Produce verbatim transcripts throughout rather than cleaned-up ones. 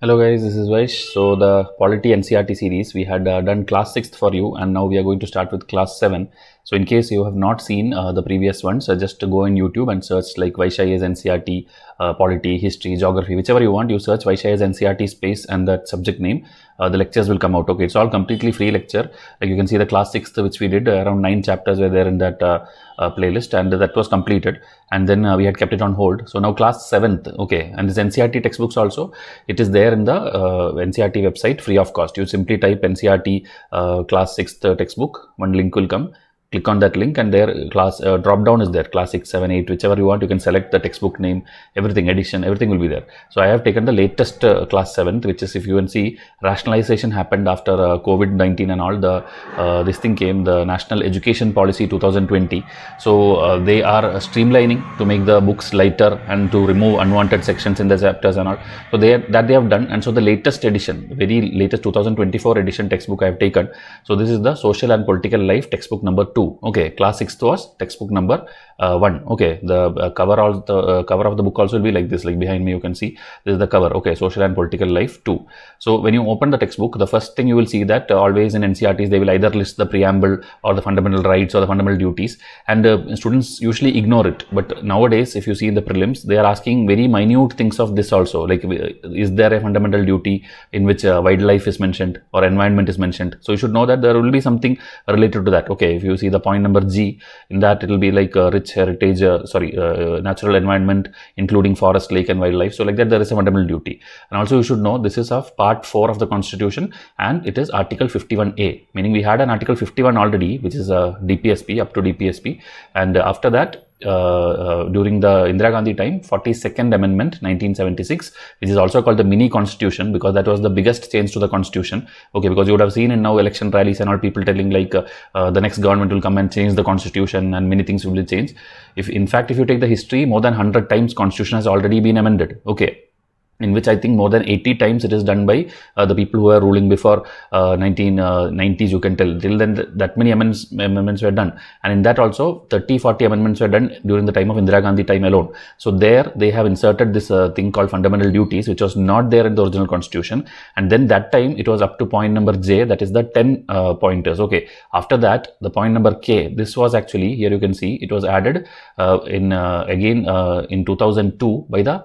Hello guys, this is Vysh. So the Polity N C E R T series, we had uh, done class sixth for you, and now we are going to start with class seven. So in case you have not seen uh, the previous ones, uh, just go on YouTube and search like Vysh I A S N C E R T, uh, Polity, History, Geography, whichever you want. You search Vysh I A S N C E R T space and that subject name, uh, the lectures will come out. Okay, it's all completely free lecture. Like you can see the class sixth which we did, uh, around nine chapters were there in that uh, uh, playlist, and that was completed, and then uh, we had kept it on hold. So now class seventh, okay, and this N C E R T textbooks also, it is there in the uh, N C E R T website free of cost. You simply type N C E R T uh, class sixth textbook, one link will come, click on that link, and there class uh, drop down is there, class six, seven, eight, whichever you want. You can select the textbook name, everything, edition, everything will be there. So I have taken the latest uh, class seventh, which is, if you can see, rationalization happened after uh, COVID nineteen and all. The uh, this thing came, the National Education Policy twenty twenty. So uh, they are streamlining to make the books lighter and to remove unwanted sections in the chapters and all. So they are, that they have done. And so the latest edition, very latest two thousand twenty-four edition textbook I have taken. So this is the Social and Political Life textbook number two. Okay, class sixth was textbook number uh, one. Okay, the uh, cover all the uh, cover of the book also will be like this. Like behind me, you can see this is the cover. Okay, Social and Political Life two. So when you open the textbook, the first thing you will see that uh, always in N C E R Ts they will either list the preamble or the fundamental rights or the fundamental duties, and uh, students usually ignore it. But nowadays, if you see in the prelims, they are asking very minute things of this also. Like, is there a fundamental duty in which uh, wildlife is mentioned or environment is mentioned? So you should know that there will be something related to that. Okay, if you see the point number G, in that it will be like uh, rich heritage, uh, sorry, uh, natural environment including forest, lake and wildlife. So like that there is a fundamental duty. And also you should know this is of part four of the Constitution, and it is Article fifty-one A, meaning we had an Article fifty-one already, which is a uh, D P S P, up to D P S P, and uh, after that Uh, uh, during the Indira Gandhi time, forty-second Amendment nineteen seventy-six, which is also called the mini constitution, because that was the biggest change to the constitution. Okay, because you would have seen in now election rallies and all, people telling like uh, uh, the next government will come and change the constitution and many things will be changed. If in fact, if you take the history, more than one hundred times constitution has already been amended. Okay, in which I think more than eighty times it is done by uh, the people who were ruling before uh, nineteen nineties, you can tell. Till then, th that many amendments, amendments were done. And in that also, thirty, forty amendments were done during the time of Indira Gandhi time alone. So there, they have inserted this uh, thing called fundamental duties, which was not there in the original constitution. And then that time, it was up to point number J, that is the ten uh, pointers. Okay. After that, the point number K, this was actually, here you can see, it was added uh, in uh, again uh, in two thousand two by the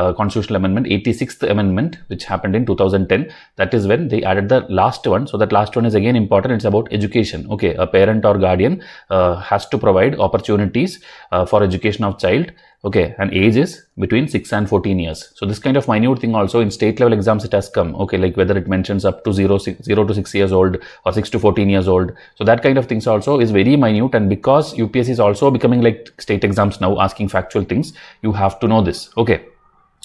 Uh, constitutional amendment, eighty-sixth amendment, which happened in two thousand ten. That is when they added the last one. So that last one is again important. It's about education. Okay, a parent or guardian uh, has to provide opportunities uh, for education of child. Okay, and age is between six and fourteen years. So this kind of minute thing also in state level exams it has come. Okay, like whether it mentions up to zero, six, zero to six years old or six to fourteen years old. So that kind of things also is very minute, and because U P S C is also becoming like state exams now, asking factual things, you have to know this. Okay.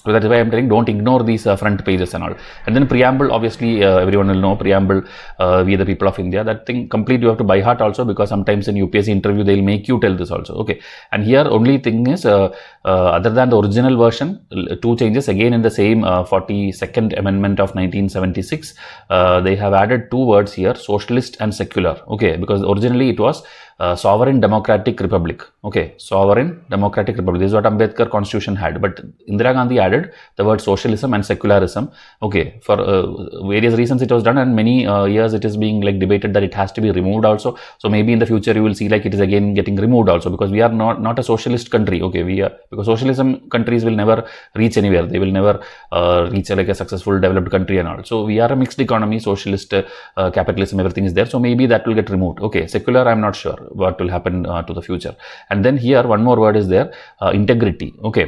So that is why I am telling, don't ignore these uh, front pages and all. And then preamble, obviously uh, everyone will know preamble, uh, we the people of India, that thing complete you have to by heart also, because sometimes in U P S C interview they will make you tell this also. Okay, and here only thing is uh, uh, other than the original version, two changes again in the same uh, forty-second amendment of nineteen seventy-six. Uh, they have added two words here, socialist and secular. Okay, because originally it was Uh, sovereign democratic republic. Okay, sovereign democratic republic, this is what Ambedkar constitution had, but Indira Gandhi added the word socialism and secularism. Okay, for uh, various reasons it was done, and many uh, years it is being like debated that it has to be removed also. So maybe in the future you will see like it is again getting removed also, because we are not not a socialist country. Okay, we are, because socialism countries will never reach anywhere, they will never uh, reach like a successful developed country and all. So we are a mixed economy, socialist, uh, uh, capitalism, everything is there. So maybe that will get removed. Okay, secular I'm not sure what will happen uh, to the future. And then here one more word is there, uh, integrity. Okay,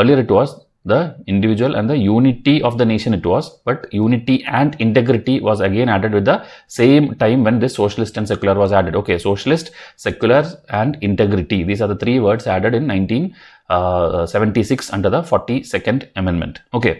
earlier it was the individual and the unity of the nation it was, but unity and integrity was again added with the same time when this socialist and secular was added. Okay, socialist, secular and integrity, these are the three words added in nineteen seventy-six under the forty-second amendment. Okay,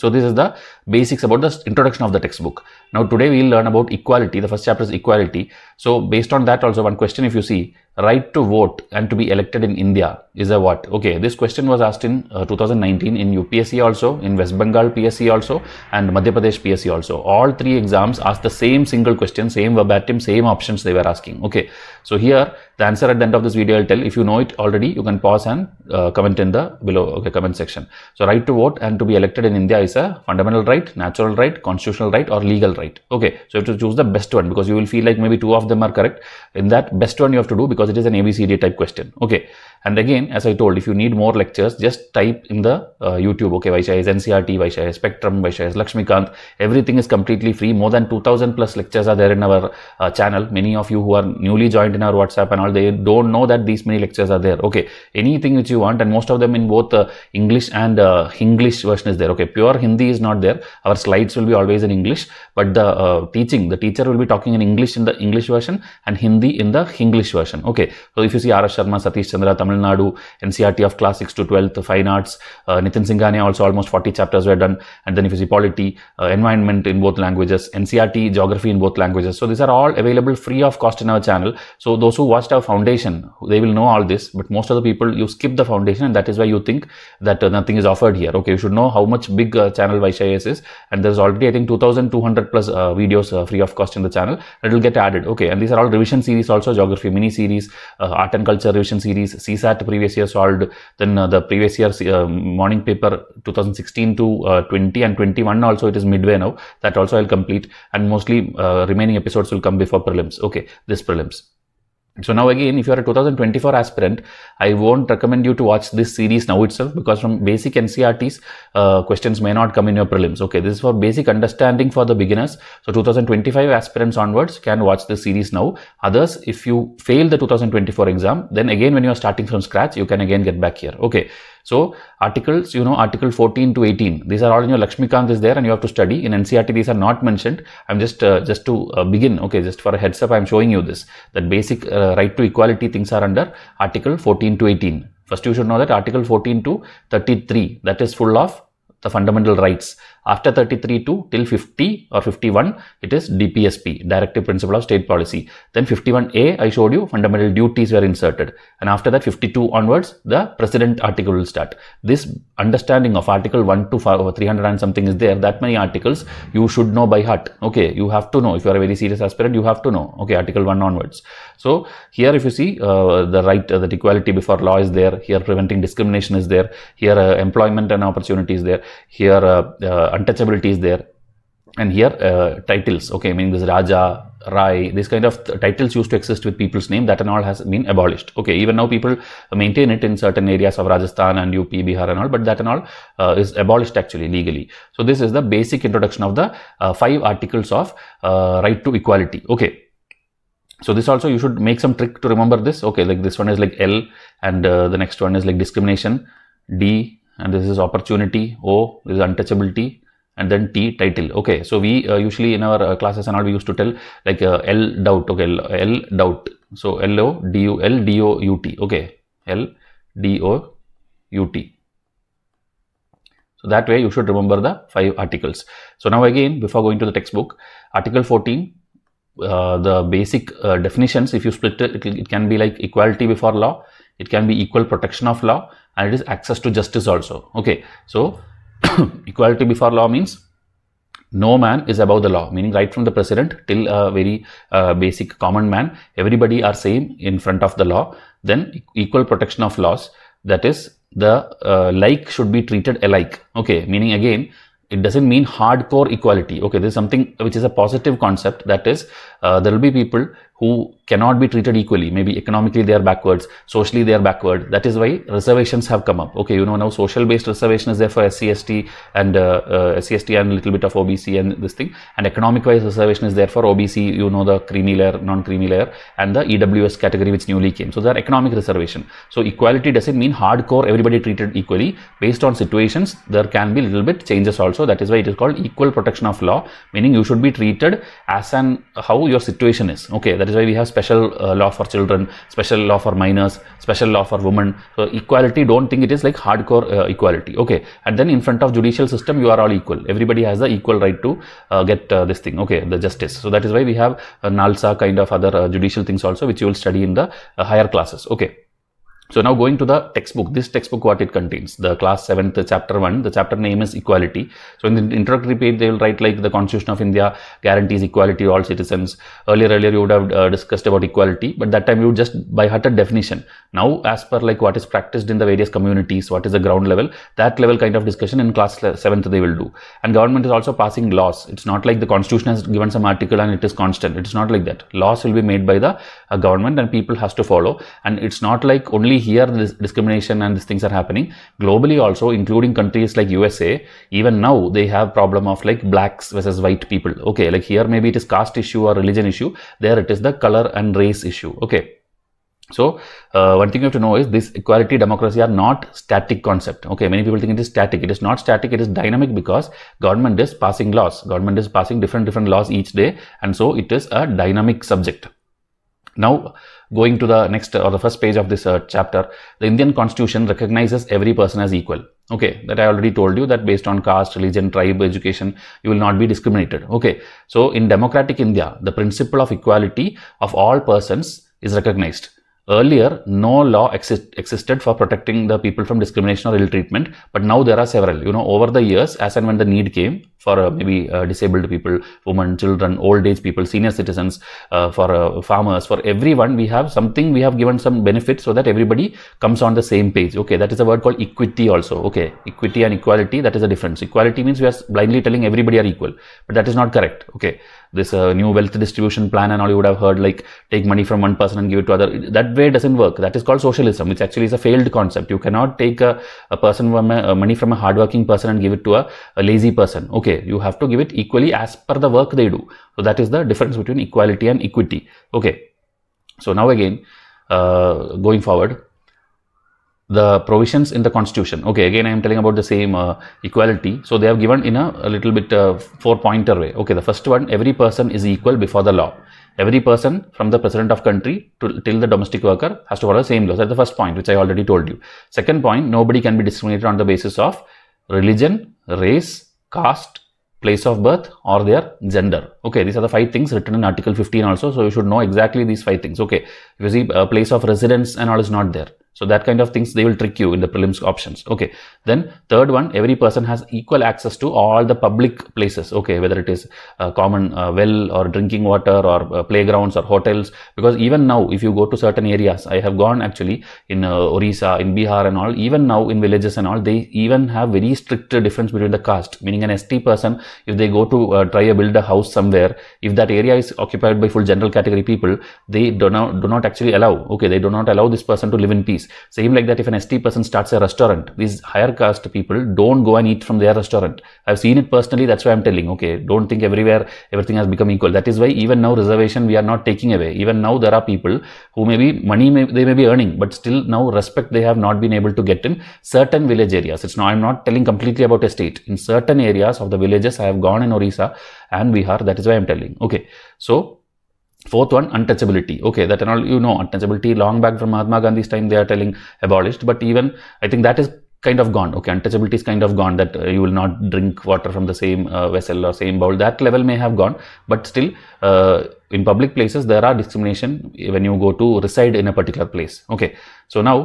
so this is the basics about the introduction of the textbook. Now today we will learn about equality. The first chapter is equality. So based on that also, one question if you see, right to vote and to be elected in India is a what? Okay, this question was asked in uh, two thousand nineteen in U P S C also, in West Bengal P S C also, and Madhya Pradesh P S C also. All three exams asked the same single question, same verbatim, same options they were asking. Okay, so here the answer at the end of this video I'll tell. If you know it already, you can pause and uh, comment in the below okay, comment section. So right to vote and to be elected in India is a fundamental right, natural right, constitutional right or legal right. Okay, so you have to choose the best one because you will feel like maybe two of them are correct. In that best one you have to do because it is an A B C D type question. Okay, and again, as I told, if you need more lectures, just type in the uh, YouTube, okay, Vysh I A S, N C E R T, Vysh I A S, Spectrum, Vysh I A S, Lakshmikant. Everything is completely free. More than two thousand plus lectures are there in our uh, channel. Many of you who are newly joined in our WhatsApp and all, they don't know that these many lectures are there. Okay, anything which you want, and most of them in both uh, English and uh, Hinglish version is there. Okay, pure Hindi is not there. Our slides will be always in English, but the uh, teaching, the teacher will be talking in English in the English version and Hindi in the Hinglish version. Okay. Okay, so if you see Arash Sharma, Satish Chandra, Tamil Nadu, N C E R T of class six to twelfth, Fine Arts, uh, Nitin Singhania also almost forty chapters were done. And then if you see Polity, uh, Environment in both languages, N C E R T, Geography in both languages. So these are all available free of cost in our channel. So those who watched our foundation, they will know all this. But most of the people, you skip the foundation and that is why you think that uh, nothing is offered here. Okay, you should know how much big uh, channel Vysh I A S is. And there's already I think two thousand two hundred plus uh, videos uh, free of cost in the channel. It will get added. Okay, and these are all revision series also, Geography mini series. Uh, art and Culture revision series, C SAT previous year solved, then uh, the previous year uh, morning paper twenty sixteen to uh, twenty and twenty-one also, it is midway now, that also I'll complete, and mostly uh, remaining episodes will come before prelims, okay, this prelims. So now again, if you are a two thousand twenty-four aspirant, I won't recommend you to watch this series now itself, because from basic N C E R Ts, uh, questions may not come in your prelims. Okay, this is for basic understanding for the beginners. So two thousand twenty-five aspirants onwards can watch this series now. Others, if you fail the two thousand twenty-four exam, then again when you are starting from scratch, you can again get back here. Okay. So articles, you know, article fourteen to eighteen, these are all in your Lakshmikant is there and you have to study. In N C E R T, these are not mentioned. I'm just, uh, just to uh, begin, okay, just for a heads up, I'm showing you this, that basic uh, right to equality things are under article fourteen to eighteen. First, you should know that article fourteen to thirty-three, that is full of the fundamental rights. After thirty-three to till fifty or fifty-one, it is D P S P, Directive Principle of State Policy. Then fifty-one A, I showed you, fundamental duties were inserted. And after that, fifty-two onwards, the President article will start. This understanding of article one to three hundred and something is there. That many articles you should know by heart. Okay, you have to know. If you are a very serious aspirant, you have to know. Okay, article one onwards. So here, if you see, uh, the right, uh, that equality before law is there. Here, preventing discrimination is there. Here, uh, employment and opportunities there. Here, uh, uh, untouchability is there, and here uh, titles, okay, meaning this Raja, Rai, this kind of th titles used to exist with people's name, that and all has been abolished. Okay, even now people maintain it in certain areas of Rajasthan and U P, Bihar and all, but that and all uh, is abolished actually legally. So this is the basic introduction of the uh, five articles of uh, right to equality. Okay. So this also you should make some trick to remember this. Okay, like this one is like L, and uh, the next one is like discrimination, D, and this is opportunity, O, this is untouchability, and then T, title. Okay, so we uh, usually in our uh, classes and all, we used to tell like uh, L doubt. Okay, L, L doubt. So L O D U L D O U T. Okay, L D O U T. So that way you should remember the five articles. So now again, before going to the textbook, article fourteen. Uh, the basic uh, definitions, if you split it, it, it can be like equality before law, it can be equal protection of law, and it is access to justice also. Okay, so equality before law means no man is above the law, meaning right from the president till a uh, very uh, basic common man, everybody are same in front of the law. Then equal protection of laws, that is the uh, like should be treated alike. Okay, meaning again, it doesn't mean hardcore equality. Okay, this is something which is a positive concept, that is uh, there will be people who cannot be treated equally. Maybe economically they are backwards, socially they are backward. That is why reservations have come up. Okay, you know, now social based reservation is there for S C S T and uh, uh, S C S T and little bit of O B C and this thing. And economic wise reservation is there for O B C, you know, the creamy layer, non-creamy layer, and the E W S category which newly came. So there are economic reservation. So equality doesn't mean hardcore everybody treated equally. Based on situations, there can be little bit changes also. That is why it is called equal protection of law, meaning you should be treated as an how your situation is. Okay, that That is why we have special uh, law for children, special law for minors, special law for women. So equality, don't think it is like hardcore uh, equality, okay? And then in front of judicial system, you are all equal. Everybody has the equal right to uh, get uh, this thing, okay, the justice. So that is why we have uh, NALSA kind of other uh, judicial things also, which you will study in the uh, higher classes, okay? So now going to the textbook, this textbook what it contains, the class seventh chapter one, the chapter name is equality. So in the introductory page they will write like the Constitution of India guarantees equality to all citizens. Earlier, earlier you would have uh, discussed about equality, but that time you would just by heart a definition. Now as per like what is practiced in the various communities, what is the ground level, that level kind of discussion in class seventh they will do. And government is also passing laws. It's not like the Constitution has given some article and it is constant. It's not like that. Laws will be made by the uh, government and people has to follow. And it's not like only here this discrimination and these things are happening globally also, including countries like U S A. Even now they have problem of like blacks versus white people, okay? Like here maybe it is caste issue or religion issue, there it is the color and race issue, okay? So uh, one thing you have to know is this equality, democracy are not static concept, okay? Many people think it is static. It is not static, it is dynamic, because government is passing laws, government is passing different different laws each day, and so it is a dynamic subject. Now going to the next or the first page of this uh, chapter, the Indian Constitution recognizes every person as equal. Okay, that I already told you that based on caste, religion, tribe, education, you will not be discriminated. Okay, so in democratic India, the principle of equality of all persons is recognized. Earlier, no law exist, existed for protecting the people from discrimination or ill treatment, but now there are several, you know, over the years, as and when the need came for uh, maybe uh, disabled people, women, children, old age people, senior citizens, uh, for uh, farmers, for everyone, we have something, we have given some benefits so that everybody comes on the same page. Okay, that is a word called equity also. Okay, equity and equality, that is a difference. Equality means we are blindly telling everybody are equal, but that is not correct. Okay, this uh, new wealth distribution plan and all you would have heard, like take money from one person and give it to other, that way doesn't work. That is called socialism, which actually is a failed concept. You cannot take a, a person from a, a money from a hardworking person and give it to a, a lazy person. Okay, you have to give it equally as per the work they do. So that is the difference between equality and equity. Okay, so now again uh, going forward, the provisions in the Constitution. Okay, again I am telling about the same uh, equality. So they have given in a, a little bit uh, four pointer way. Okay, the first one, every person is equal before the law. Every person from the president of country to, till the domestic worker has to follow the same laws. That's the first point, which I already told you. Second point, nobody can be discriminated on the basis of religion, race, caste, place of birth or their gender. Okay, these are the five things written in Article fifteen also. So you should know exactly these five things. Okay, if you see uh, place of residence and all is not there. So that kind of things they will trick you in the prelims options. Okay. Then third one, every person has equal access to all the public places. Okay. Whether it is uh, common uh, well or drinking water or uh, playgrounds or hotels. Because even now, if you go to certain areas, I have gone actually in uh, Orissa, in Bihar and all, even now in villages and all, they even have very strict difference between the caste. Meaning an S T person, if they go to uh, try to build a house somewhere, if that area is occupied by full general category people, they do not, do not actually allow. Okay. They do not allow this person to live in peace. Same like that, if an S T person starts a restaurant, these higher caste people don't go and eat from their restaurant. I've seen it personally, that's why I'm telling. Okay, don't think everywhere everything has become equal. That is why even now reservation we are not taking away. Even now there are people who may be money may, they may be earning, but still now respect they have not been able to get in certain village areas. It's not, I'm not telling completely about a state. In certain areas of the villages, I have gone in Orissa and Bihar. That is why I'm telling. Okay, so fourth one, untouchability. Okay, that and all, you know, untouchability long back from Mahatma Gandhi's time they are telling abolished, but even I think that is kind of gone. Okay, untouchability is kind of gone, that uh, you will not drink water from the same uh, vessel or same bowl. That level may have gone, but still uh, in public places there are discrimination when you go to reside in a particular place. Okay, so now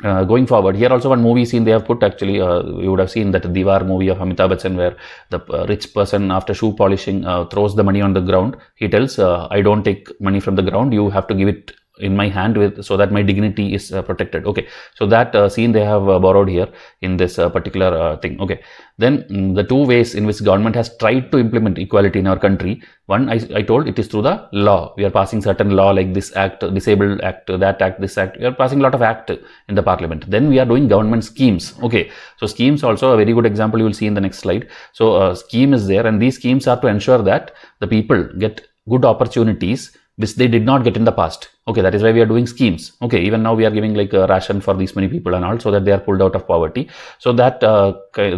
Uh, going forward, here also one movie scene they have put actually, uh, you would have seen that Deewar movie of Amitabh Bachchan, where the uh, rich person after shoe polishing uh, throws the money on the ground. He tells, uh, I don't take money from the ground, you have to give it in my hand with so that my dignity is uh, protected. Okay, so that uh, scene they have uh, borrowed here in this uh, particular uh, thing. Okay, then mm, the two ways in which government has tried to implement equality in our country. One, I, I told it is through the law. We are passing certain law like this act, disabled act, that act, this act. We are passing a lot of act in the parliament. Then we are doing government schemes. Okay, so schemes also a very good example you will see in the next slide. So uh, scheme is there, and these schemes are to ensure that the people get good opportunities which they did not get in the past. Okay, that is why we are doing schemes. Okay, even now we are giving like a ration for these many people and all, so that they are pulled out of poverty. So that uh,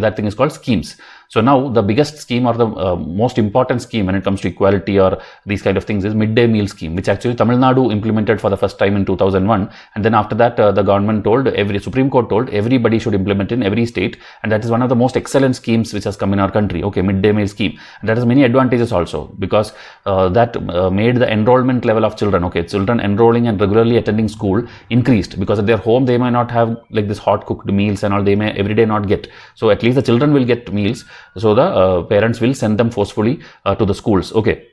that thing is called schemes. So now the biggest scheme or the uh, most important scheme when it comes to equality or these kind of things is midday meal scheme, which actually Tamil Nadu implemented for the first time in two thousand one. And then after that, uh, the government told, every Supreme Court told everybody should implement in every state. And that is one of the most excellent schemes which has come in our country. Okay, midday meal scheme. And that has many advantages also, because uh, that uh, made the enrollment level of children. Okay, children enrolling and regularly attending school increased, because at their home they may not have like this hot cooked meals and all, they may every day not get. So at least the children will get meals. So the uh, parents will send them forcefully uh, to the schools. Okay.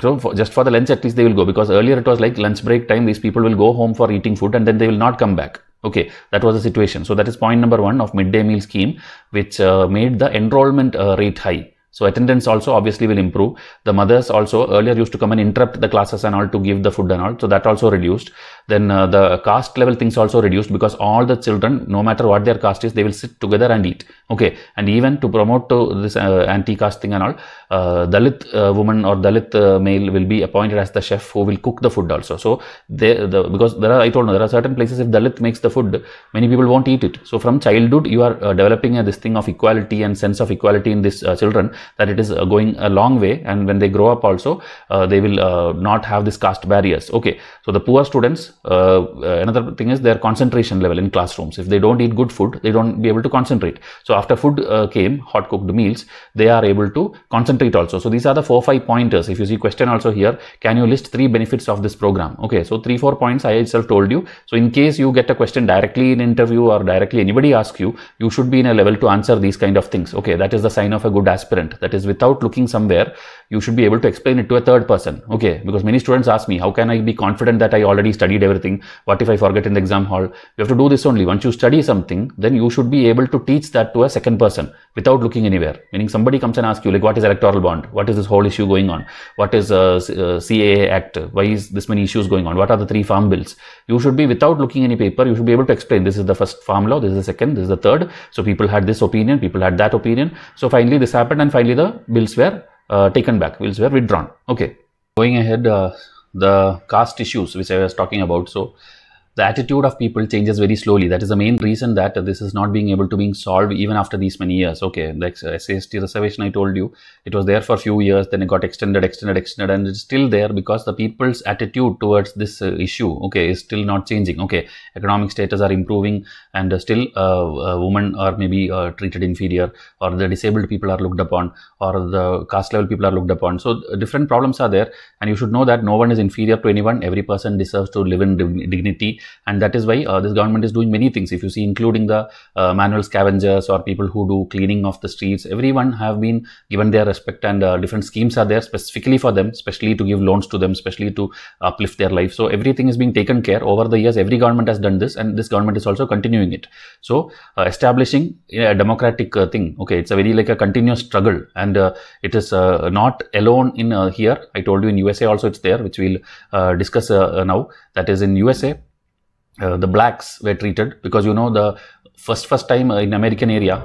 So for, just for the lunch at least they will go, because earlier it was like lunch break time, these people will go home for eating food and then they will not come back. Okay, that was the situation. So that is point number one of midday meal scheme, which uh, made the enrollment uh, rate high. So attendance also obviously will improve. The mothers also earlier used to come and interrupt the classes and all to give the food and all. So that also reduced. Then uh, the caste level things also reduced, because all the children, no matter what their caste is, they will sit together and eat. Okay. And even to promote to this uh, anti-caste thing and all, uh, Dalit uh, woman or Dalit uh, male will be appointed as the chef who will cook the food also. So they, the, because there are, I told you, there are certain places if Dalit makes the food, many people won't eat it. So from childhood, you are uh, developing uh, this thing of equality and sense of equality in these uh, children, that it is uh, going a long way, and when they grow up also uh, they will uh, not have this caste barriers. Okay, so the poor students, uh, uh, another thing is their concentration level in classrooms. If they don't eat good food, they don't be able to concentrate. So after food uh, came hot cooked meals, they are able to concentrate also. So these are the four five pointers. If you see question also here, can you list three benefits of this program? Okay, so three four points I itself told you. So in case you get a question directly in interview or directly anybody asks you, you should be in a level to answer these kind of things. Okay, that is the sign of a good aspirant. That is, without looking somewhere, you should be able to explain it to a third person. Okay, because many students ask me, how can I be confident that I already studied everything? What if I forget in the exam hall? You have to do this only. Once you study something, then you should be able to teach that to a second person without looking anywhere. Meaning somebody comes and asks you, like, what is electoral bond? What is this whole issue going on? What is uh, uh, C A A Act? Why is this many issues going on? What are the three farm bills? You should be, without looking any paper, you should be able to explain, this is the first farm law, this is the second, this is the third. So people had this opinion, people had that opinion. So finally this happened, and finally the bills were uh, taken back, bills were withdrawn. Okay, going ahead, uh, the caste issues which I was talking about. So the attitude of people changes very slowly. That is the main reason that uh, this is not being able to being solved even after these many years. Okay, like S C S T reservation, I told you, it was there for a few years, then it got extended, extended, extended, and it's still there because the people's attitude towards this uh, issue, okay, is still not changing. Okay, economic status are improving, and uh, still uh, uh, women are maybe uh, treated inferior, or the disabled people are looked upon, or the caste level people are looked upon. So uh, different problems are there, and you should know that no one is inferior to anyone. Every person deserves to live in dignity. And that is why uh, this government is doing many things, if you see, including the uh, manual scavengers or people who do cleaning of the streets. Everyone have been given their respect, and uh, different schemes are there specifically for them, especially to give loans to them, especially to uplift their life. So everything is being taken care over the years. Every government has done this, and this government is also continuing it. So uh, establishing a democratic uh, thing. Okay, it's a very like a continuous struggle, and uh, it is uh, not alone in uh, here. I told you in U S A also it's there, which we'll uh, discuss uh, now. That is in U S A. Uh, the blacks were treated, because you know the first first time uh, in American area,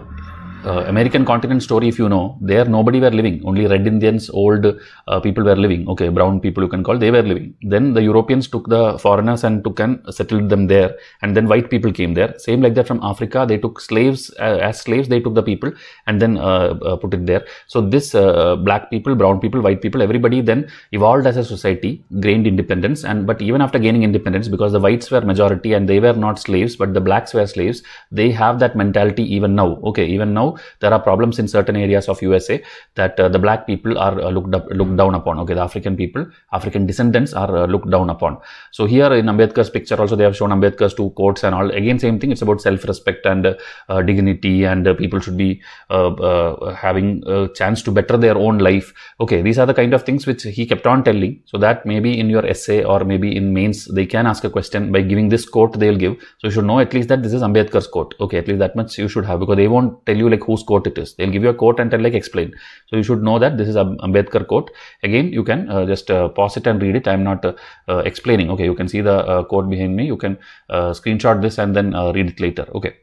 uh, American continent story, if you know, there nobody were living, only red Indians, old uh, people were living, okay, brown people you can call, they were living. Then the Europeans took the foreigners and took and settled them there, and then white people came there. Same like that from Africa, they took slaves, uh, as slaves they took the people and then uh, uh, put it there. So this uh, black people, brown people, white people, everybody then evolved as a society, gained independence. And but even after gaining independence, because the whites were majority and they were not slaves, but the blacks were slaves, they have that mentality even now. Okay, even now there are problems in certain areas of U S A that uh, the black people are uh, looked up, looked down upon. Okay, the African people, African descendants are uh, looked down upon. So here in Ambedkar's picture also, they have shown Ambedkar's two quotes and all. Again, same thing. It's about self-respect and uh, uh, dignity, and uh, people should be uh, uh, having a chance to better their own life. Okay, these are the kind of things which he kept on telling. So that maybe in your essay or maybe in mains, they can ask a question by giving this quote. They'll give. So you should know at least that this is Ambedkar's quote. Okay, at least that much you should have, because they won't tell you like whose quote it is. They'll give you a quote and tell like explain. So you should know that this is a Ambedkar quote. Again, you can uh, just uh, pause it and read it. I am not uh, uh, explaining. Okay, you can see the uh, quote behind me. You can uh, screenshot this and then uh, read it later. Okay.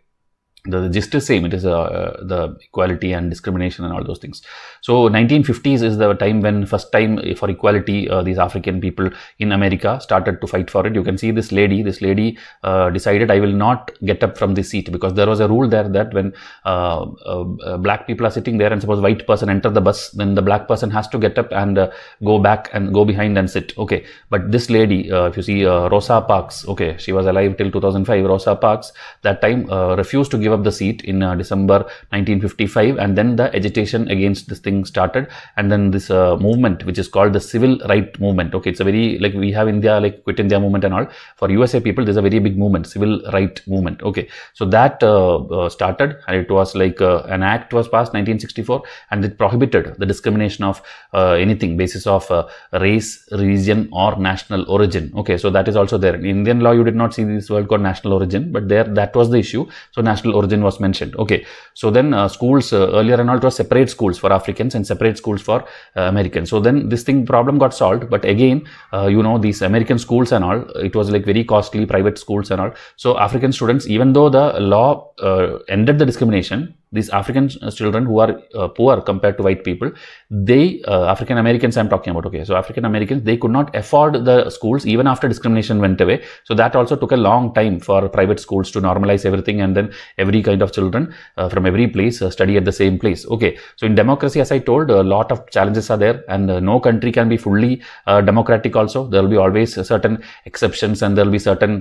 the gist is same. It is uh, the equality and discrimination and all those things. So nineteen fifties is the time when first time for equality uh, these African people in America started to fight for it. You can see this lady this lady uh, decided, I will not get up from this seat, because there was a rule there that when uh, uh, black people are sitting there and suppose white person enter the bus, then the black person has to get up and uh, go back and go behind and sit. Okay, but this lady, uh, if you see uh, Rosa Parks, okay, she was alive till two thousand five. Rosa Parks that time uh, refused to give up the seat in uh, December nineteen fifty-five, and then the agitation against this thing started, and then this uh, movement which is called the civil right movement. Okay, it's a very, like we have India, like Quit India movement and all. For U S A people, there's a very big movement, civil right movement. Okay, so that uh, uh, started, and it was like uh, an act was passed nineteen sixty-four, and it prohibited the discrimination of uh, anything basis of uh, race, religion or national origin. Okay, so that is also there. In Indian law you did not see this word called national origin, but there that was the issue. So national origin was mentioned. Okay, so then uh, schools uh, earlier and all, it was separate schools for Africans and separate schools for uh, Americans. So then this thing problem got solved, but again uh, you know, these American schools and all, it was like very costly private schools and all. So African students, even though the law uh, ended the discrimination, these African children who are uh, poor compared to white people, they uh, African Americans I'm talking about. Okay, so African Americans, they could not afford the schools even after discrimination went away. So that also took a long time for private schools to normalize everything, and then every kind of children uh, from every place uh, study at the same place. Okay, so in democracy, as I told, a lot of challenges are there, and uh, no country can be fully uh, democratic also. There will be always certain exceptions, and there will be certain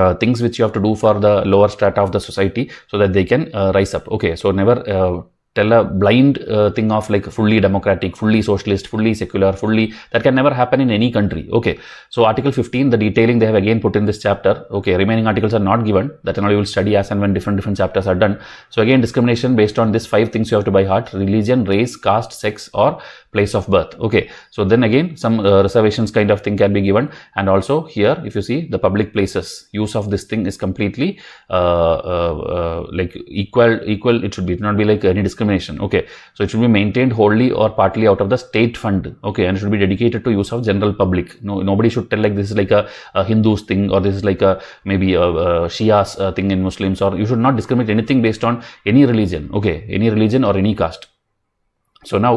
Uh, things which you have to do for the lower strata of the society so that they can uh, rise up. Okay, so never uh, tell a blind uh, thing of like fully democratic, fully socialist, fully secular, fully, that can never happen in any country. Okay, so article fifteen, the detailing they have again put in this chapter. Okay, remaining articles are not given, that and all you will study as and when different different chapters are done. So again, discrimination based on these five things you have to by heart: religion, race, caste, sex or place of birth. Okay, so then again some uh, reservations kind of thing can be given. And also here, if you see the public places, use of this thing is completely uh, uh, uh, like equal equal it should be, it not be like any discrimination. Okay, so it should be maintained wholly or partly out of the state fund. Okay, and it should be dedicated to use of general public. No, nobody should tell like this is like a, a Hindus thing, or this is like a maybe a, a Shias uh, thing in Muslims, or you should not discriminate anything based on any religion. Okay, any religion or any caste. So now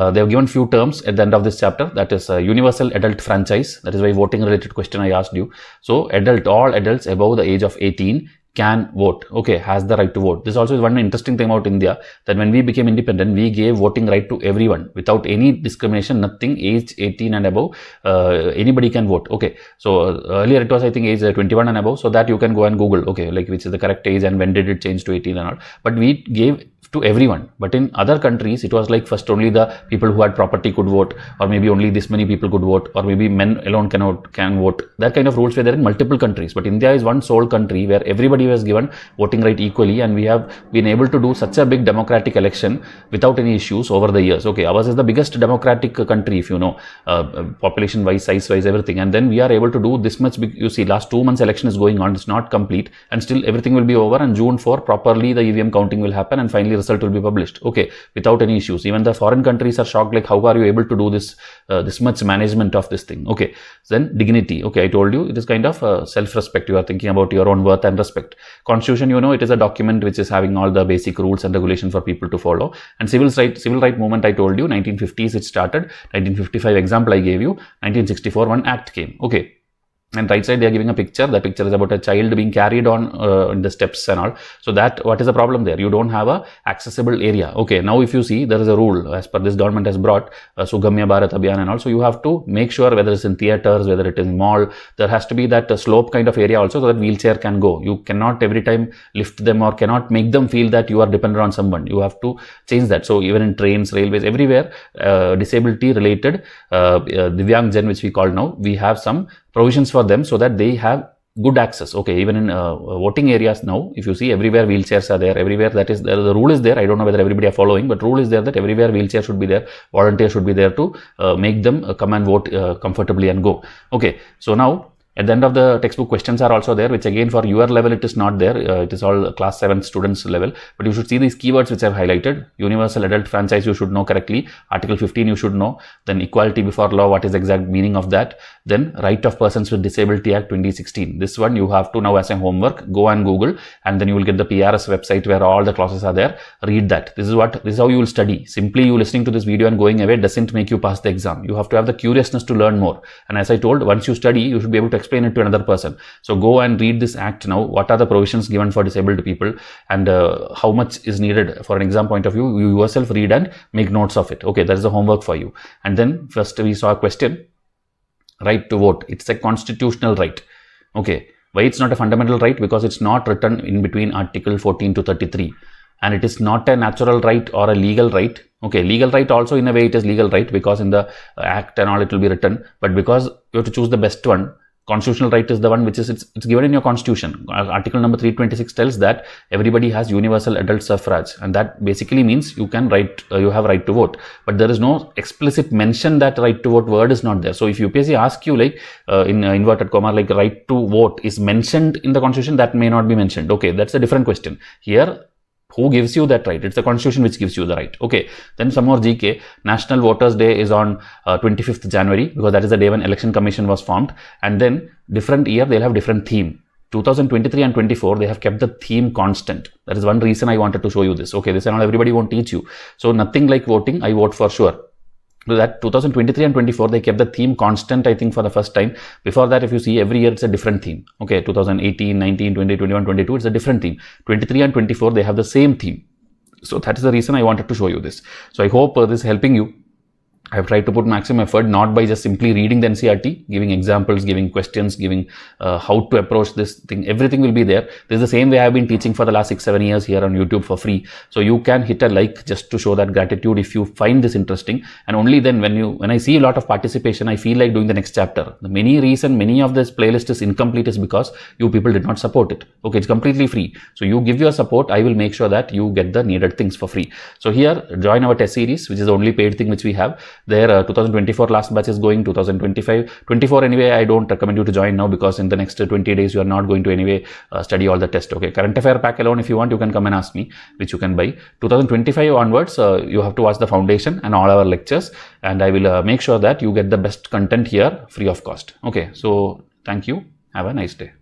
Uh, they have given few terms at the end of this chapter, that is uh, universal adult franchise. That is why voting related question I asked you. So adult, all adults above the age of eighteen can vote. Okay, has the right to vote. This also is one interesting thing about India, that when we became independent, we gave voting right to everyone without any discrimination, nothing. Age eighteen and above, uh, anybody can vote. Okay, so uh, earlier it was, I think, age twenty-one and above, so that you can go and Google, okay, like which is the correct age and when did it change to eighteen and all. But we gave to everyone. But in other countries, it was like first only the people who had property could vote, or maybe only this many people could vote, or maybe men alone cannot can vote. That kind of rules were there in multiple countries, but India is one sole country where everybody was given voting right equally, and we have been able to do such a big democratic election without any issues over the years. Okay, ours is the biggest democratic country, if you know, uh, population wise, size wise, everything, and then we are able to do this much big. You see, last two months election is going on, it's not complete, and still everything will be over, and June fourth properly the E V M counting will happen, and finally result will be published. Okay, without any issues. Even the foreign countries are shocked, like how are you able to do this uh, this much management of this thing. Okay, then dignity. Okay, I told you it is kind of uh, self-respect. You are thinking about your own worth and respect. Constitution, you know, it is a document which is having all the basic rules and regulation for people to follow. And civil right civil right movement, I told you, nineteen fifties it started. Nineteen fifty-five example I gave you. Nineteen sixty-four one act came. Okay, and right side they are giving a picture. That picture is about a child being carried on uh, in the steps and all. So that, what is the problem there? You don't have a accessible area. Okay, now if you see, there is a rule as per this government has brought uh, Sugamya Bharat Abhiyan and also you have to make sure, whether it's in theaters, whether it is in mall, there has to be that uh, slope kind of area also, so that wheelchair can go. You cannot every time lift them or cannot make them feel that you are dependent on someone. You have to change that. So even in trains, railways, everywhere uh, disability related uh, uh, Divyang Jan, which we call now, we have some provisions for them so that they have good access. Okay, even in uh, voting areas now, if you see, everywhere wheelchairs are there, everywhere. That is, there the rule is there. I don't know whether everybody are following, but rule is there that everywhere wheelchair should be there, volunteer should be there to uh, make them uh, come and vote uh, comfortably and go. Okay, so now At the end of the textbook, questions are also there, which again for your level it is not there, uh, it is all class seven students level, but you should see these keywords which I have highlighted. Universal adult franchise you should know correctly, article fifteen you should know, then equality before law, what is the exact meaning of that, then right of persons with disability act twenty sixteen. This one you have to now as a homework, go and Google, and then you will get the P R S website where all the clauses are there, read that. This is what, this is how you will study. Simply you listening to this video and going away doesn't make you pass the exam. You have to have the curiousness to learn more, and as I told, once you study you should be able to explain it to another person. So go and read this act now. What are the provisions given for disabled people, and uh, how much is needed for an exam point of view? You yourself read and make notes of it. Okay, that is the homework for you. And then first we saw a question, right to vote. It's a constitutional right. Okay, why it's not a fundamental right? Because it's not written in between article fourteen to thirty-three, and it is not a natural right or a legal right. Okay, legal right also in a way it is legal right, because in the act and all it will be written, but because you have to choose the best one. Constitutional right is the one which is it's, it's given in your constitution. Article number three twenty-six tells that everybody has universal adult suffrage, and that basically means you can right, uh, you have right to vote, but there is no explicit mention that right to vote word is not there. So if U P S C asks you like uh, in uh, inverted comma like right to vote is mentioned in the constitution, that may not be mentioned. Okay, that's a different question. Here, who gives you that right? It's the constitution which gives you the right. Okay, then some more G K. National Voters Day is on uh, twenty-fifth January, because that is the day when Election Commission was formed, and then different year they'll have different theme. Two thousand twenty-three and twenty-four they have kept the theme constant. That is one reason I wanted to show you this. Okay, this and all everybody won't teach you. So nothing like voting, I vote for sure. So that two thousand twenty-three and twenty-four they kept the theme constant, I think, for the first time. Before that, if you see, every year it's a different theme. Okay, two thousand eighteen, nineteen, twenty, twenty-one, twenty-two, it's a different theme. twenty-three and twenty-four they have the same theme. So that is the reason I wanted to show you this. So I hope uh, this is helping you. I have tried to put maximum effort, not by just simply reading the N C E R T, giving examples, giving questions, giving uh, how to approach this thing. Everything will be there. This is the same way I have been teaching for the last six, seven years here on YouTube for free. So you can hit a like just to show that gratitude if you find this interesting. And only then when you, when I see a lot of participation, I feel like doing the next chapter. The many reason, many of this playlist is incomplete is because you people did not support it. Okay, it's completely free. So you give your support, I will make sure that you get the needed things for free. So here, join our test series, which is the only paid thing which we have. There uh, two thousand twenty-four last batch is going, two thousand twenty-five, twenty-four anyway I don't recommend you to join now, because in the next uh, twenty days you are not going to anyway uh, study all the test. Okay, current affair pack alone if you want you can come and ask me, which you can buy. Two thousand twenty-five onwards uh, you have to watch the foundation and all our lectures, and I will uh, make sure that you get the best content here free of cost. Okay, so thank you, have a nice day.